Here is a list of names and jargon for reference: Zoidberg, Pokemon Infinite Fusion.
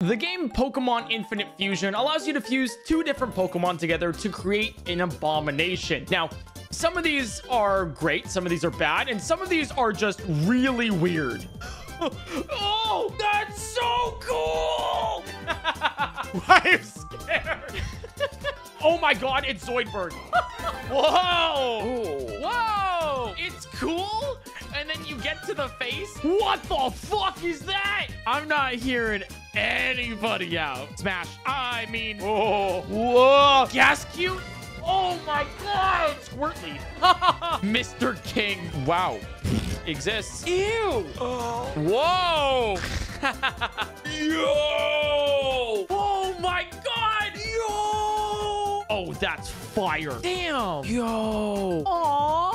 The game Pokemon Infinite Fusion allows you to fuse two different Pokemon together to create an abomination. Now, some of these are great, some of these are bad, and some of these are just really weird. Oh, that's so cool! I'm scared. Oh my god, it's Zoidberg. Whoa! Ooh. Whoa! It's cool, and then you get to the face. What the fuck is that? I'm not hearing anybody out. Smash. I mean, oh, whoa. Gas cute. Oh my god. Squirtly. Mr. King. Wow. Exists. Ew. Oh. Whoa. Yo. Oh my god. Yo. Oh, that's fire. Damn. Yo. Aww.